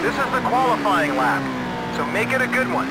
This is the qualifying lap, so make it a good one.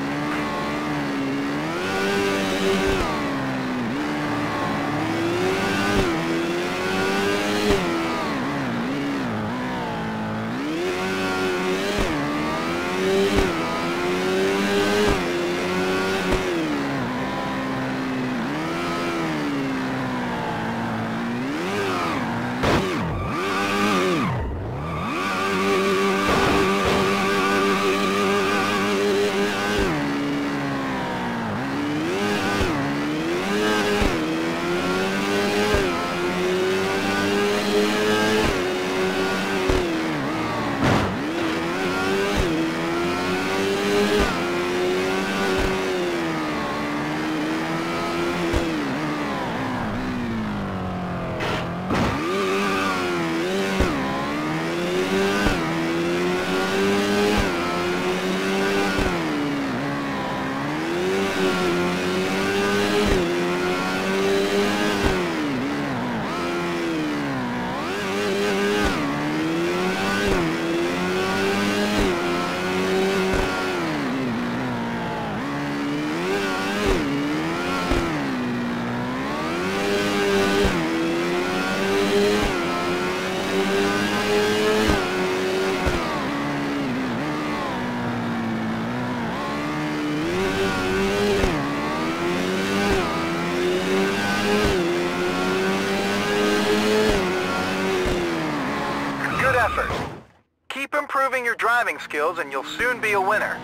Keep improving your driving skills and you'll soon be a winner.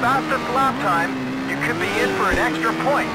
Fastest lap time, you could be in for an extra point.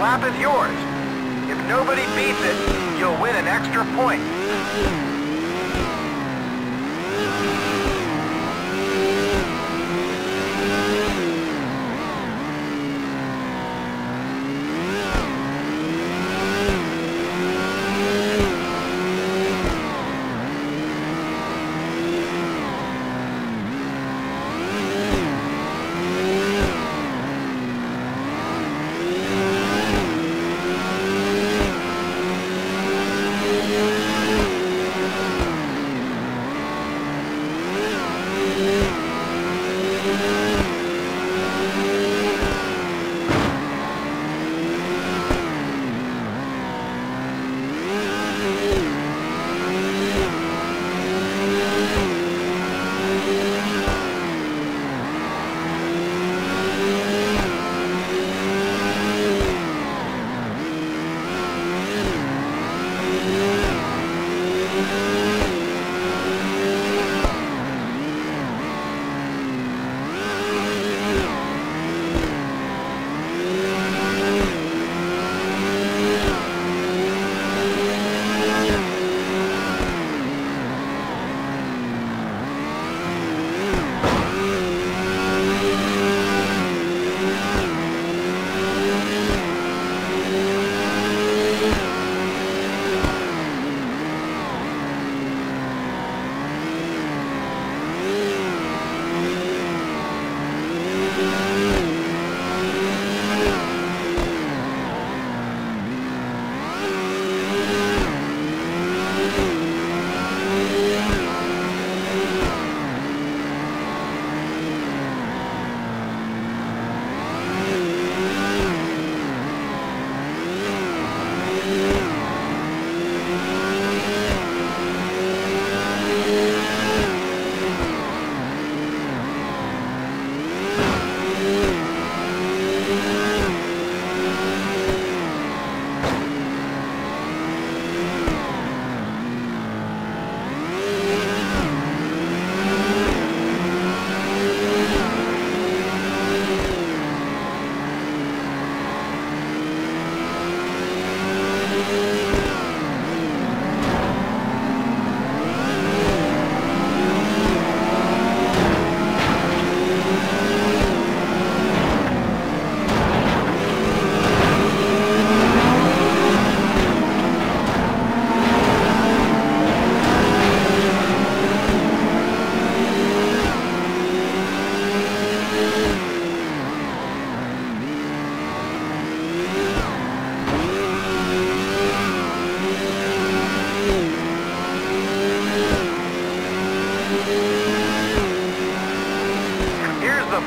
lap is yours. If nobody beats it, you'll win an extra point.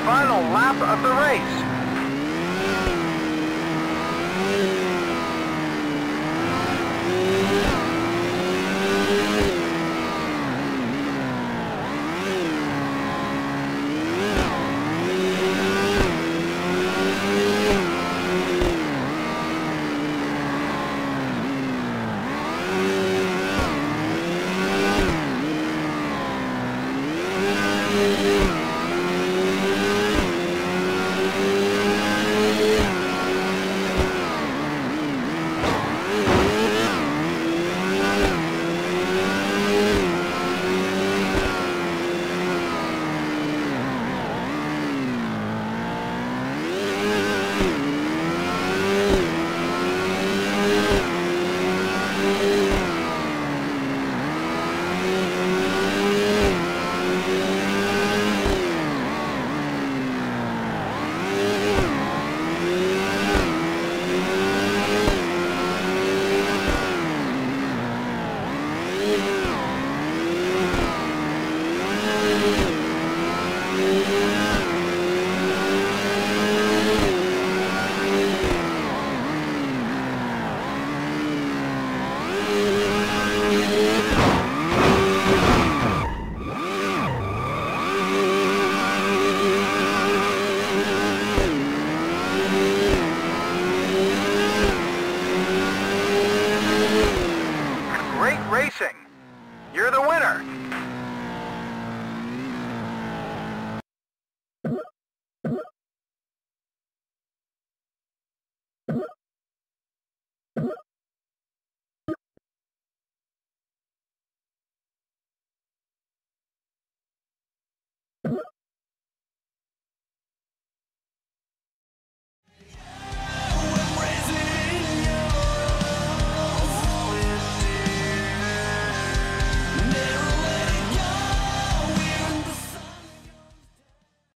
Final lap of the race.